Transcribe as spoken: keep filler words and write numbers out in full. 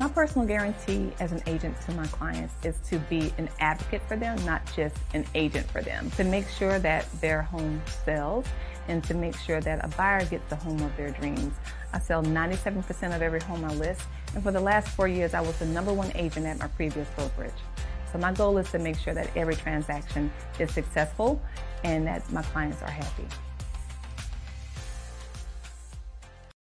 My personal guarantee as an agent to my clients is to be an advocate for them, not just an agent for them, to make sure that their home sells and to make sure that a buyer gets the home of their dreams. I sell ninety-seven percent of every home I list, and for the last four years I was the number one agent at my previous brokerage. So my goal is to make sure that every transaction is successful and that my clients are happy.